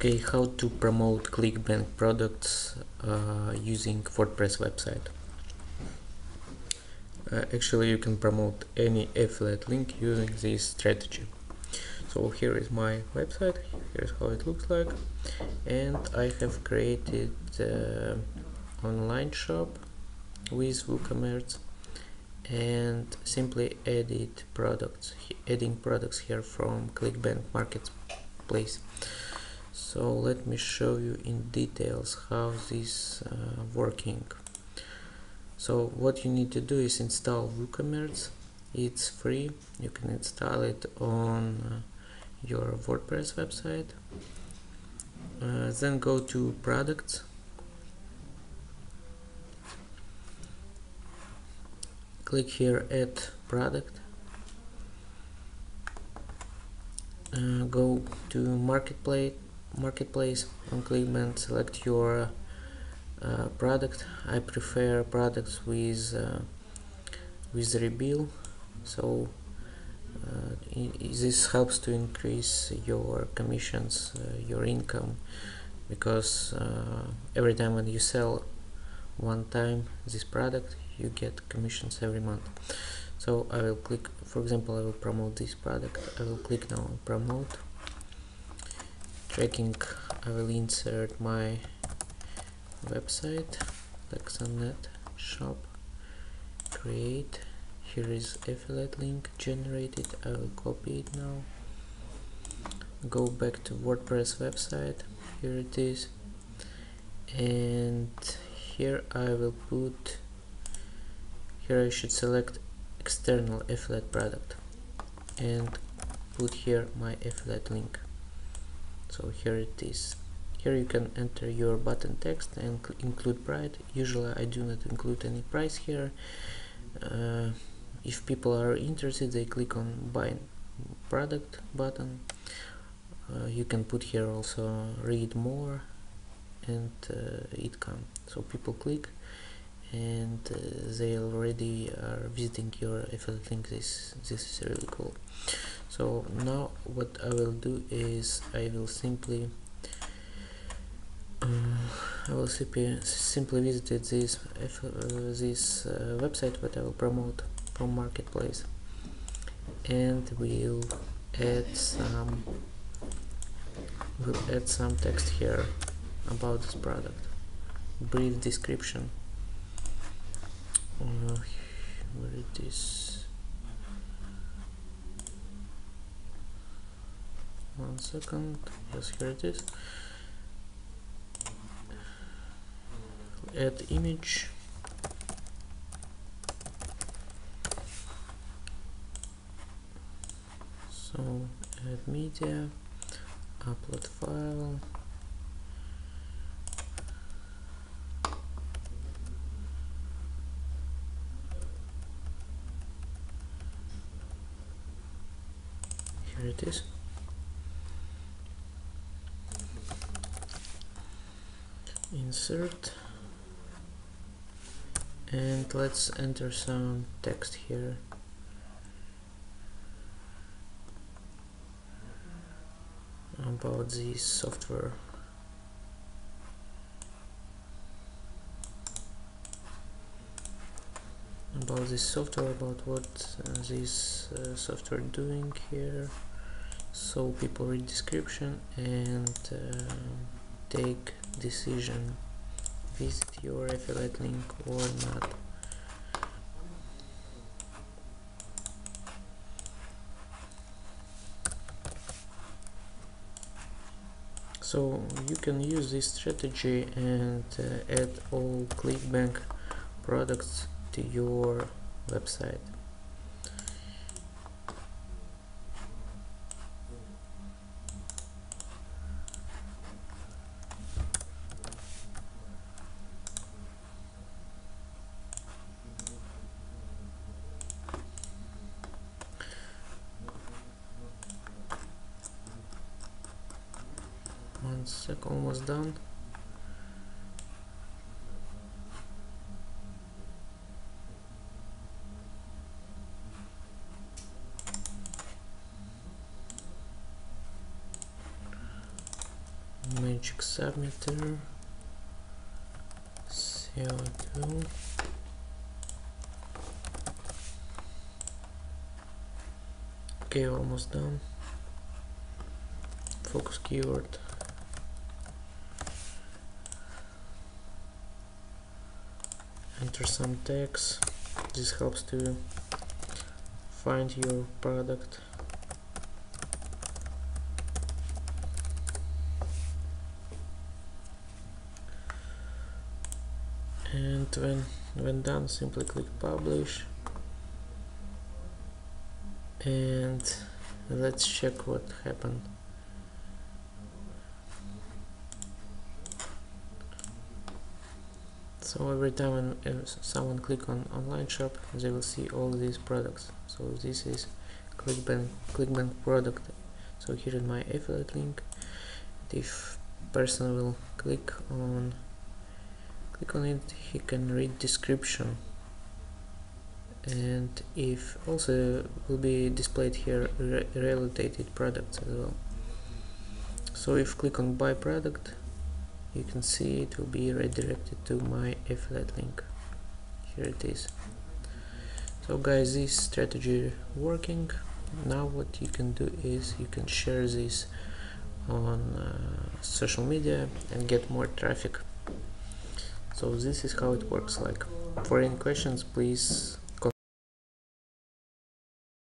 Okay, how to promote ClickBank products using WordPress website. Actually, you can promote any affiliate link using this strategy. So here is my website, here's how it looks like, and I have created online shop with WooCommerce and simply added products, adding products here from ClickBank marketplace. So let me show you in details how this working. So what you need to do is install WooCommerce. It's free. You can install it on your WordPress website. Then go to products. Click here add product. Go to marketplace on ClickBank, select your product. I prefer products with rebuild, so this helps to increase your commissions, your income, because every time when you sell one time this product, you get commissions every month. So I will click, for example, I will promote this product. I will click now on promote. Tracking, I will insert my website, LexaNet shop, create. Here is affiliate link generated. I will copy it now. Go back to WordPress website. Here it is, and here I will put. Here I should select external affiliate product and put here my affiliate link. So here it is. Here you can enter your button text and include price. Usually I do not include any price here. If people are interested, they click on buy product button. You can put here also read more, and it comes. So people click and they already are visiting your affiliate link. This is really cool. So now what I will do is I will simply visited this website that I will promote from marketplace, and we'll add some text here about this product, brief description. Where it is? One second. Yes, here it is. Add image. So add media, upload file. Here it is. Insert. And let's enter some text here. About this software. About what this software doing here. So people read description and take decision. Visit your affiliate link or not. So you can use this strategy and add all ClickBank products to your website. Almost done. Magic Submitter CL2. Okay, almost done. Focus keyword. Enter some tags. This helps to find your product. And when done, simply click publish. And let's check what happened. So every time when someone click on online shop, they will see all these products. So this is ClickBank product. So here is my affiliate link. And if person will click on it, he can read description. And if also will be displayed here related products as well. So if click on buy product, you can see it will be redirected to my affiliate link. Here it is. So guys, this strategy working. Now what you can do is you can share this on social media and get more traffic. So this is how it works. Like, for any questions, please